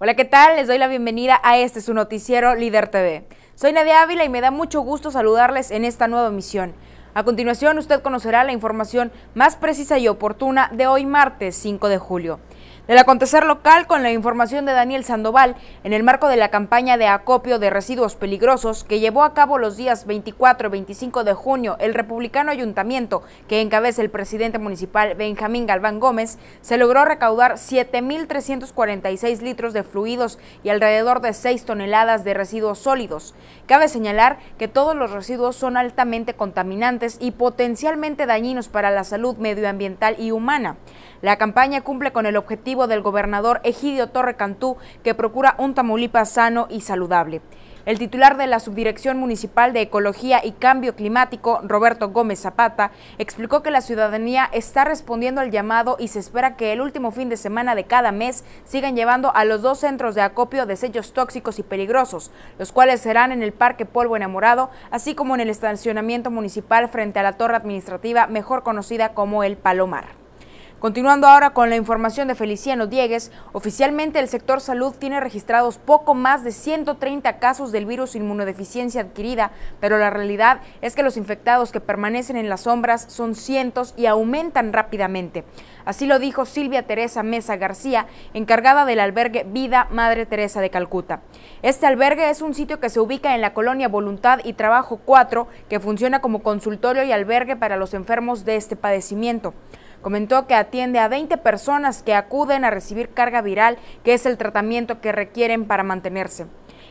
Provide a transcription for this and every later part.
Hola, ¿qué tal? Les doy la bienvenida a este su noticiero Líder TV. Soy Nadia Ávila y me da mucho gusto saludarles en esta nueva emisión. A continuación, usted conocerá la información más precisa y oportuna de hoy martes 5 de julio. Del acontecer local con la información de Daniel Sandoval en el marco de la campaña de acopio de residuos peligrosos que llevó a cabo los días 24 y 25 de junio el republicano ayuntamiento que encabeza el presidente municipal Benjamín Galván Gómez, se logró recaudar 7.346 litros de fluidos y alrededor de 6 toneladas de residuos sólidos. Cabe señalar que todos los residuos son altamente contaminantes y potencialmente dañinos para la salud medioambiental y humana. La campaña cumple con el objetivo del gobernador Egidio Torre Cantú, que procura un Tamaulipas sano y saludable. El titular de la Subdirección Municipal de Ecología y Cambio Climático, Roberto Gómez Zapata, explicó que la ciudadanía está respondiendo al llamado y se espera que el último fin de semana de cada mes sigan llevando a los dos centros de acopio desechos tóxicos y peligrosos, los cuales serán en el Parque Polvo Enamorado, así como en el estacionamiento municipal frente a la torre administrativa mejor conocida como El Palomar. Continuando ahora con la información de Feliciano Diegues, oficialmente el sector salud tiene registrados poco más de 130 casos del virus inmunodeficiencia adquirida, pero la realidad es que los infectados que permanecen en las sombras son cientos y aumentan rápidamente. Así lo dijo Silvia Teresa Mesa García, encargada del albergue Vida Madre Teresa de Calcuta. Este albergue es un sitio que se ubica en la Colonia Voluntad y Trabajo 4, que funciona como consultorio y albergue para los enfermos de este padecimiento. Comentó que atiende a 20 personas que acuden a recibir carga viral, que es el tratamiento que requieren para mantenerse.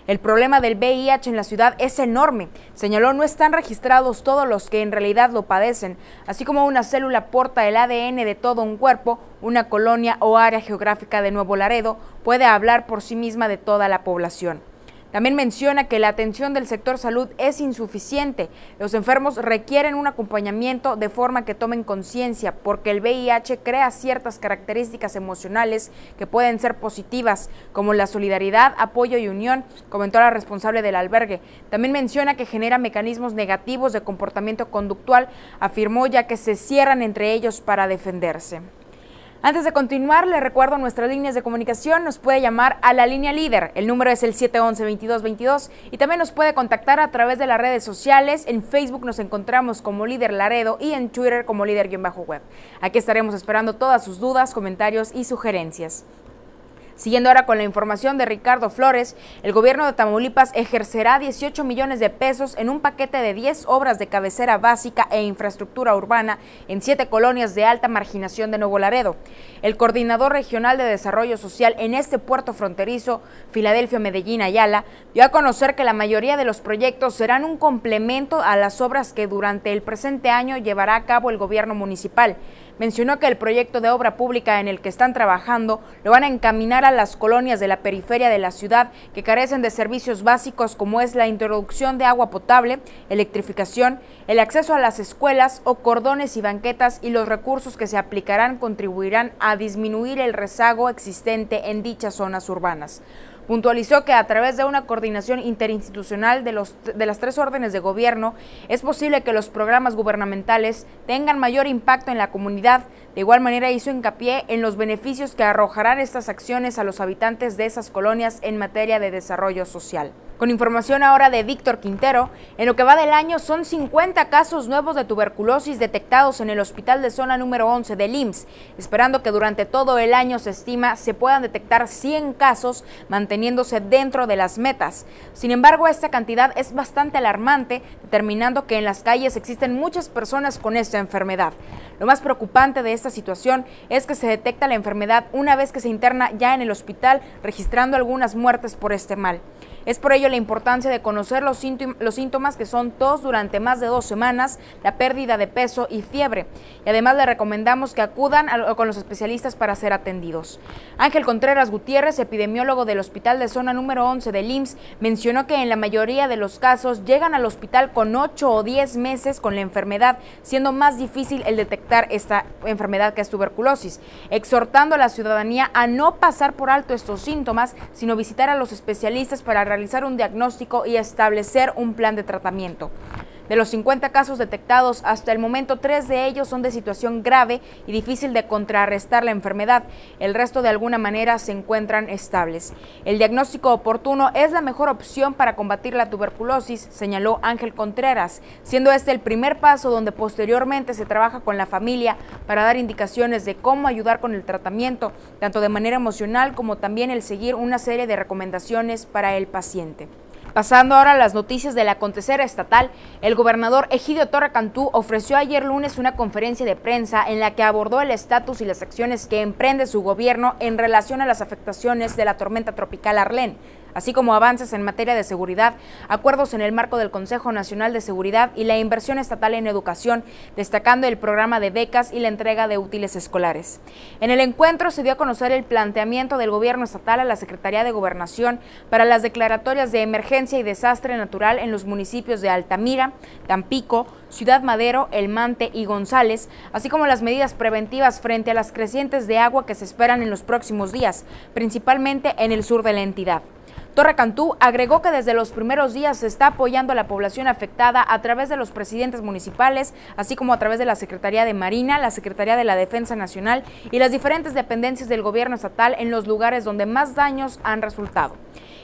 El problema del VIH en la ciudad es enorme. Señaló, no están registrados todos los que en realidad lo padecen, así como una célula porta el ADN de todo un cuerpo, una colonia o área geográfica de Nuevo Laredo puede hablar por sí misma de toda la población. También menciona que la atención del sector salud es insuficiente. Los enfermos requieren un acompañamiento de forma que tomen conciencia, porque el VIH crea ciertas características emocionales que pueden ser positivas, como la solidaridad, apoyo y unión, comentó la responsable del albergue. También menciona que genera mecanismos negativos de comportamiento conductual, afirmó, ya que se cierran entre ellos para defenderse. Antes de continuar, les recuerdo nuestras líneas de comunicación. Nos puede llamar a la línea líder, el número es el 711-2222, y también nos puede contactar a través de las redes sociales. En Facebook nos encontramos como Líder Laredo y en Twitter como Líder-Web. Aquí estaremos esperando todas sus dudas, comentarios y sugerencias. Siguiendo ahora con la información de Ricardo Flores, el gobierno de Tamaulipas ejercerá 18 millones de pesos en un paquete de 10 obras de cabecera básica e infraestructura urbana en 7 colonias de alta marginación de Nuevo Laredo. El coordinador regional de desarrollo social en este puerto fronterizo, Filadelfio Medellín Ayala, dio a conocer que la mayoría de los proyectos serán un complemento a las obras que durante el presente año llevará a cabo el gobierno municipal. Mencionó que el proyecto de obra pública en el que están trabajando lo van a encaminar a las colonias de la periferia de la ciudad que carecen de servicios básicos como es la introducción de agua potable, electrificación, el acceso a las escuelas o cordones y banquetas, y los recursos que se aplicarán contribuirán a disminuir el rezago existente en dichas zonas urbanas. Puntualizó que a través de una coordinación interinstitucional de las tres órdenes de gobierno es posible que los programas gubernamentales tengan mayor impacto en la comunidad. De igual manera hizo hincapié en los beneficios que arrojarán estas acciones a los habitantes de esas colonias en materia de desarrollo social. Con información ahora de Víctor Quintero, en lo que va del año son 50 casos nuevos de tuberculosis detectados en el hospital de zona número 11 del IMSS, esperando que durante todo el año se estima se puedan detectar 100 casos, manteniéndose dentro de las metas. Sin embargo, esta cantidad es bastante alarmante, determinando que en las calles existen muchas personas con esta enfermedad. Lo más preocupante de esta situación es que se detecta la enfermedad una vez que se interna ya en el hospital, registrando algunas muertes por este mal. Es por ello la importancia de conocer los síntomas, que son tos durante más de 2 semanas, la pérdida de peso y fiebre. Y además le recomendamos que acudan con los especialistas para ser atendidos. Ángel Contreras Gutiérrez, epidemiólogo del Hospital de Zona Número 11 del IMSS, mencionó que en la mayoría de los casos llegan al hospital con 8 o 10 meses con la enfermedad, siendo más difícil el detectar esta enfermedad que es tuberculosis, exhortando a la ciudadanía a no pasar por alto estos síntomas, sino visitar a los especialistas para realizar realizar un diagnóstico y establecer un plan de tratamiento. De los 50 casos detectados hasta el momento, 3 de ellos son de situación grave y difícil de contrarrestar la enfermedad. El resto de alguna manera se encuentran estables. El diagnóstico oportuno es la mejor opción para combatir la tuberculosis, señaló Ángel Contreras, siendo este el primer paso donde posteriormente se trabaja con la familia para dar indicaciones de cómo ayudar con el tratamiento, tanto de manera emocional como también el seguir una serie de recomendaciones para el paciente. Pasando ahora a las noticias del acontecer estatal, el gobernador Egidio Torre Cantú ofreció ayer lunes una conferencia de prensa en la que abordó el estatus y las acciones que emprende su gobierno en relación a las afectaciones de la tormenta tropical Arlén, así como avances en materia de seguridad, acuerdos en el marco del Consejo Nacional de Seguridad y la inversión estatal en educación, destacando el programa de becas y la entrega de útiles escolares. En el encuentro se dio a conocer el planteamiento del gobierno estatal a la Secretaría de Gobernación para las declaratorias de emergencia y desastre natural en los municipios de Altamira, Tampico, Ciudad Madero, El Mante y González, así como las medidas preventivas frente a las crecientes de agua que se esperan en los próximos días, principalmente en el sur de la entidad. Torre Cantú agregó que desde los primeros días se está apoyando a la población afectada a través de los presidentes municipales, así como a través de la Secretaría de Marina, la Secretaría de la Defensa Nacional y las diferentes dependencias del gobierno estatal en los lugares donde más daños han resultado.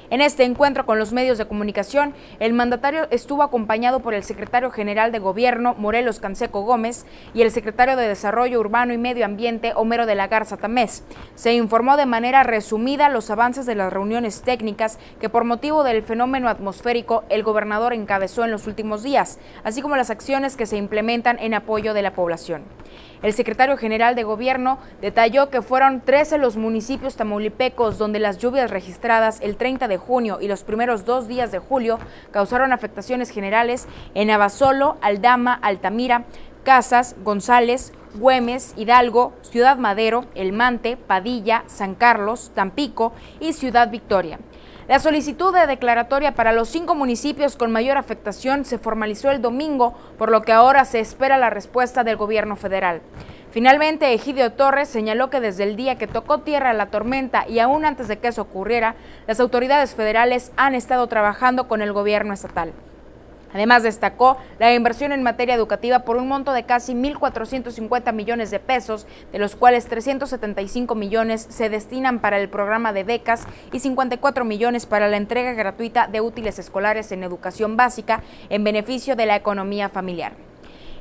En este encuentro con los medios de comunicación, el mandatario estuvo acompañado por el secretario general de Gobierno, Morelos Canseco Gómez, y el secretario de Desarrollo Urbano y Medio Ambiente, Homero de la Garza Tamés. Se informó de manera resumida los avances de las reuniones técnicas que por motivo del fenómeno atmosférico el gobernador encabezó en los últimos días, así como las acciones que se implementan en apoyo de la población. El secretario general de Gobierno detalló que fueron 13 los municipios tamaulipecos donde las lluvias registradas el 30 de junio y los primeros 2 días de julio causaron afectaciones generales en Abasolo, Aldama, Altamira, Casas, González, Güemes, Hidalgo, Ciudad Madero, El Mante, Padilla, San Carlos, Tampico y Ciudad Victoria. La solicitud de declaratoria para los 5 municipios con mayor afectación se formalizó el domingo, por lo que ahora se espera la respuesta del gobierno federal. Finalmente, Egidio Torres señaló que desde el día que tocó tierra la tormenta y aún antes de que eso ocurriera, las autoridades federales han estado trabajando con el gobierno estatal. Además, destacó la inversión en materia educativa por un monto de casi 1.450 millones de pesos, de los cuales 375 millones se destinan para el programa de becas y 54 millones para la entrega gratuita de útiles escolares en educación básica en beneficio de la economía familiar.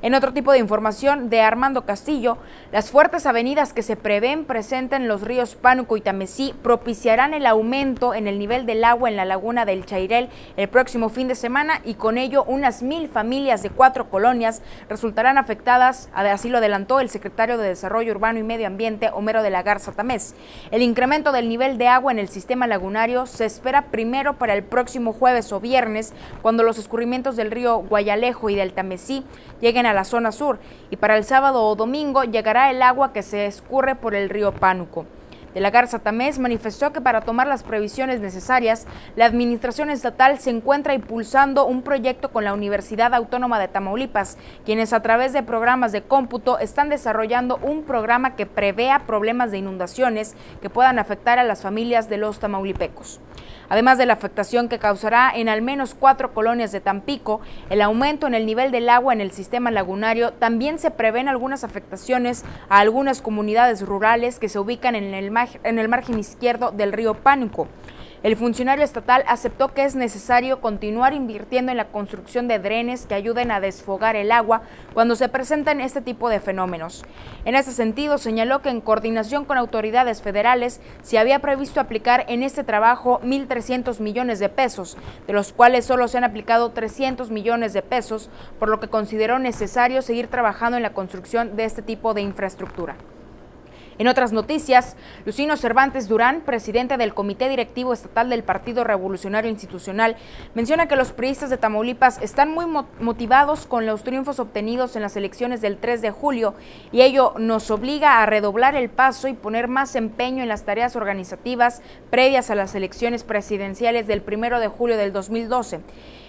En otro tipo de información de Armando Castillo, las fuertes avenidas que se prevén presenten los ríos Pánuco y Tamesí propiciarán el aumento en el nivel del agua en la Laguna del Chairel el próximo fin de semana y con ello unas 1000 familias de 4 colonias resultarán afectadas, así lo adelantó el secretario de Desarrollo Urbano y Medio Ambiente, Homero de la Garza Tamés. El incremento del nivel de agua en el sistema lagunario se espera primero para el próximo jueves o viernes, cuando los escurrimientos del río Guayalejo y del Tamesí lleguen a la zona sur, y para el sábado o domingo llegará el agua que se escurre por el río Pánuco. De la Garza Tamés manifestó que para tomar las previsiones necesarias, la administración estatal se encuentra impulsando un proyecto con la Universidad Autónoma de Tamaulipas, quienes a través de programas de cómputo están desarrollando un programa que prevea problemas de inundaciones que puedan afectar a las familias de los tamaulipecos. Además de la afectación que causará en al menos 4 colonias de Tampico, el aumento en el nivel del agua en el sistema lagunario, también se prevén algunas afectaciones a algunas comunidades rurales que se ubican en el margen izquierdo del río Pánuco. El funcionario estatal aceptó que es necesario continuar invirtiendo en la construcción de drenes que ayuden a desfogar el agua cuando se presentan este tipo de fenómenos. En ese sentido, señaló que en coordinación con autoridades federales se había previsto aplicar en este trabajo 1.300 millones de pesos, de los cuales solo se han aplicado 300 millones de pesos, por lo que consideró necesario seguir trabajando en la construcción de este tipo de infraestructura. En otras noticias, Lucino Cervantes Durán, presidente del Comité Directivo Estatal del Partido Revolucionario Institucional, menciona que los priistas de Tamaulipas están muy motivados con los triunfos obtenidos en las elecciones del 3 de julio y ello nos obliga a redoblar el paso y poner más empeño en las tareas organizativas previas a las elecciones presidenciales del 1 de julio del 2012.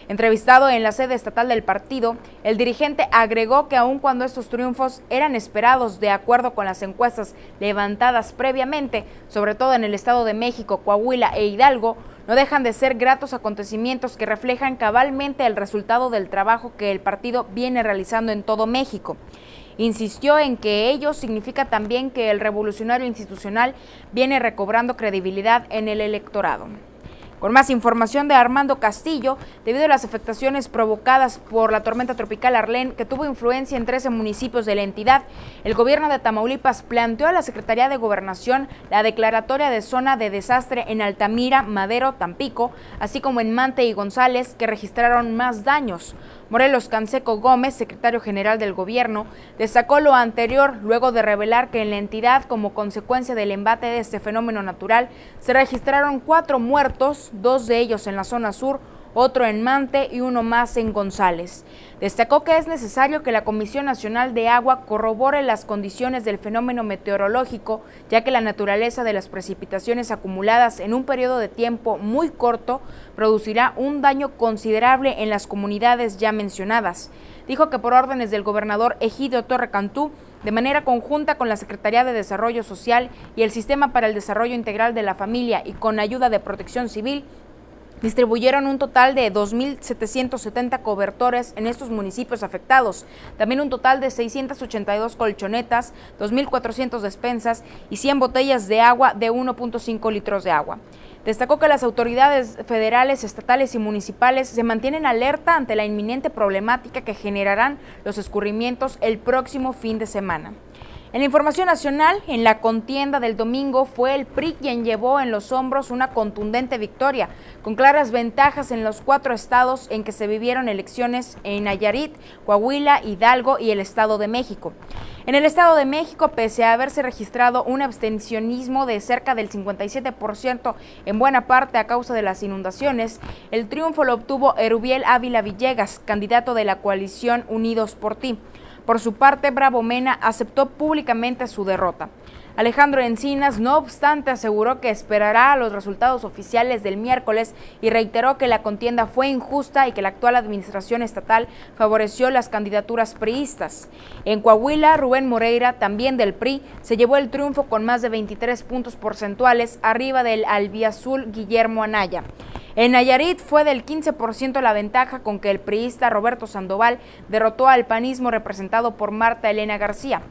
Entrevistado en la sede estatal del partido, el dirigente agregó que aun cuando estos triunfos eran esperados de acuerdo con las encuestas levantadas previamente, sobre todo en el Estado de México, Coahuila e Hidalgo, No dejan de ser gratos acontecimientos que reflejan cabalmente el resultado del trabajo que el partido viene realizando en todo México. Insistió en que ello significa también que el revolucionario institucional viene recobrando credibilidad en el electorado. Con más información de Armando Castillo, debido a las afectaciones provocadas por la tormenta tropical Arlene, que tuvo influencia en 13 municipios de la entidad, el gobierno de Tamaulipas planteó a la Secretaría de Gobernación la declaratoria de zona de desastre en Altamira, Madero, Tampico, así como en Mante y González, que registraron más daños. Morelos Canseco Gómez, secretario general del gobierno, destacó lo anterior luego de revelar que en la entidad, como consecuencia del embate de este fenómeno natural, se registraron 4 muertos, 2 de ellos en la zona sur, otro en Mante y uno más en González. Destacó que es necesario que la Comisión Nacional de Agua corrobore las condiciones del fenómeno meteorológico, ya que la naturaleza de las precipitaciones acumuladas en un periodo de tiempo muy corto producirá un daño considerable en las comunidades ya mencionadas. Dijo que por órdenes del gobernador Egidio Torre Cantú, de manera conjunta con la Secretaría de Desarrollo Social y el Sistema para el Desarrollo Integral de la Familia y con ayuda de Protección Civil, distribuyeron un total de 2.770 cobertores en estos municipios afectados, también un total de 682 colchonetas, 2.400 despensas y 100 botellas de agua de 1.5 litros de agua. Destacó que las autoridades federales, estatales y municipales se mantienen alerta ante la inminente problemática que generarán los escurrimientos el próximo fin de semana. En la información nacional, en la contienda del domingo fue el PRI quien llevó en los hombros una contundente victoria, con claras ventajas en los 4 estados en que se vivieron elecciones en Nayarit, Coahuila, Hidalgo y el Estado de México. En el Estado de México, pese a haberse registrado un abstencionismo de cerca del 57%, en buena parte a causa de las inundaciones, el triunfo lo obtuvo Erubiel Ávila Villegas, candidato de la coalición Unidos por Ti. Por su parte, Bravo Mena aceptó públicamente su derrota. Alejandro Encinas, no obstante, aseguró que esperará a los resultados oficiales del miércoles y reiteró que la contienda fue injusta y que la actual administración estatal favoreció las candidaturas priistas. En Coahuila, Rubén Moreira, también del PRI, se llevó el triunfo con más de 23 puntos porcentuales, arriba del albiazul Guillermo Anaya. En Nayarit fue del 15% la ventaja con que el priista Roberto Sandoval derrotó al panismo representado por Marta Elena García.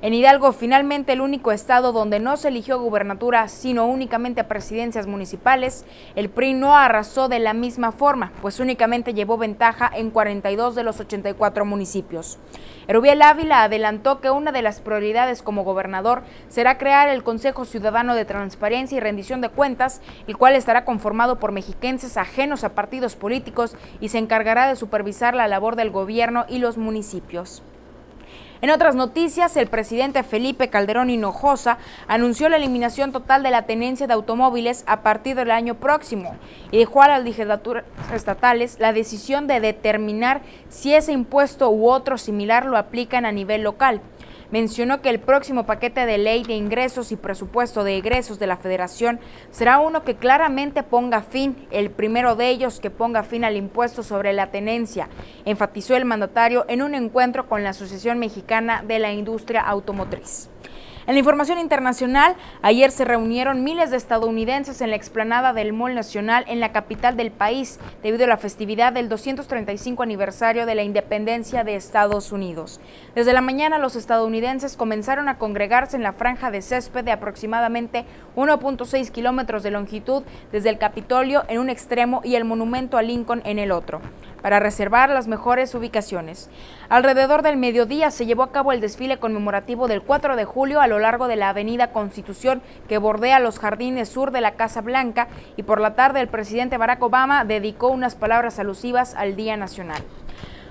En Hidalgo, finalmente el único estado donde no se eligió gubernatura, sino únicamente presidencias municipales, el PRI no arrasó de la misma forma, pues únicamente llevó ventaja en 42 de los 84 municipios. Erubiel Ávila adelantó que una de las prioridades como gobernador será crear el Consejo Ciudadano de Transparencia y Rendición de Cuentas, el cual estará conformado por mexiquenses ajenos a partidos políticos y se encargará de supervisar la labor del gobierno y los municipios. En otras noticias, el presidente Felipe Calderón Hinojosa anunció la eliminación total de la tenencia de automóviles a partir del año próximo y dejó a las legislaturas estatales la decisión de determinar si ese impuesto u otro similar lo aplican a nivel local. Mencionó que el próximo paquete de ley de ingresos y presupuesto de egresos de la Federación será uno que claramente ponga fin, el primero de ellos que ponga fin al impuesto sobre la tenencia, enfatizó el mandatario en un encuentro con la Asociación Mexicana de la Industria Automotriz. En la información internacional, ayer se reunieron miles de estadounidenses en la explanada del Mall Nacional en la capital del país, debido a la festividad del 235 aniversario de la independencia de Estados Unidos. Desde la mañana, los estadounidenses comenzaron a congregarse en la franja de césped de aproximadamente 1.6 kilómetros de longitud, desde el Capitolio en un extremo y el monumento a Lincoln en el otro, para reservar las mejores ubicaciones. Alrededor del mediodía se llevó a cabo el desfile conmemorativo del 4 de julio a lo largo de la avenida Constitución, que bordea los jardines sur de la Casa Blanca, y por la tarde el presidente Barack Obama dedicó unas palabras alusivas al Día Nacional.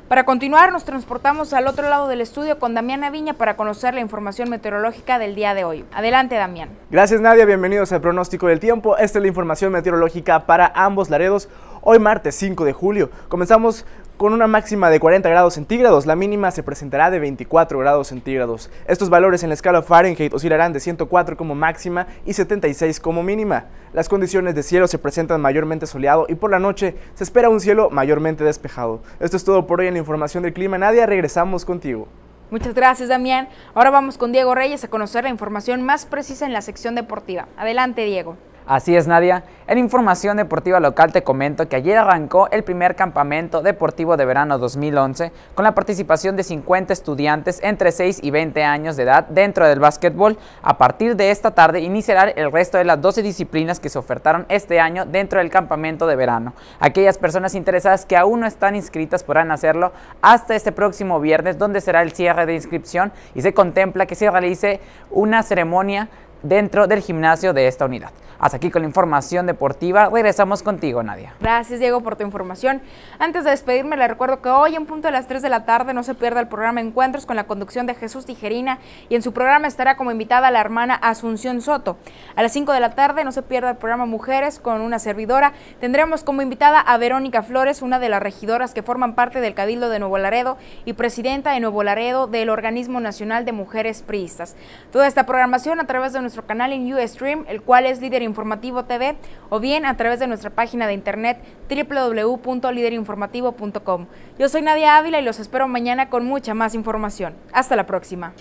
Para continuar, nos transportamos al otro lado del estudio con Damián Aviña para conocer la información meteorológica del día de hoy. Adelante, Damián. Gracias, Nadia. Bienvenidos al pronóstico del tiempo. Esta es la información meteorológica para ambos Laredos. Hoy martes 5 de julio comenzamos con una máxima de 40 grados centígrados, la mínima se presentará de 24 grados centígrados. Estos valores en la escala Fahrenheit oscilarán de 104 como máxima y 76 como mínima. Las condiciones de cielo se presentan mayormente soleado y por la noche se espera un cielo mayormente despejado. Esto es todo por hoy en la información del clima. Nadia, regresamos contigo. Muchas gracias, Damián. Ahora vamos con Diego Reyes a conocer la información más precisa en la sección deportiva. Adelante, Diego. Así es, Nadia. En información deportiva local te comento que ayer arrancó el primer campamento deportivo de verano 2011 con la participación de 50 estudiantes entre 6 y 20 años de edad dentro del básquetbol. A partir de esta tarde iniciará el resto de las 12 disciplinas que se ofertaron este año dentro del campamento de verano. Aquellas personas interesadas que aún no están inscritas podrán hacerlo hasta este próximo viernes, donde será el cierre de inscripción y se contempla que se realice una ceremonia dentro del gimnasio de esta unidad. Hasta aquí con la información deportiva, regresamos contigo, Nadia. Gracias, Diego, por tu información. Antes de despedirme, le recuerdo que hoy en punto de las 3 de la tarde no se pierda el programa Encuentros con la conducción de Jesús Tijerina, y en su programa estará como invitada la hermana Asunción Soto. A las 5 de la tarde no se pierda el programa Mujeres con una servidora. Tendremos como invitada a Verónica Flores, una de las regidoras que forman parte del Cabildo de Nuevo Laredo y presidenta de Nuevo Laredo del Organismo Nacional de Mujeres Priistas. Toda esta programación a través de nuestro canal en Ustream, el cual es Líder Informativo TV, o bien a través de nuestra página de internet www.liderinformativo.com. Yo soy Nadia Ávila y los espero mañana con mucha más información. Hasta la próxima.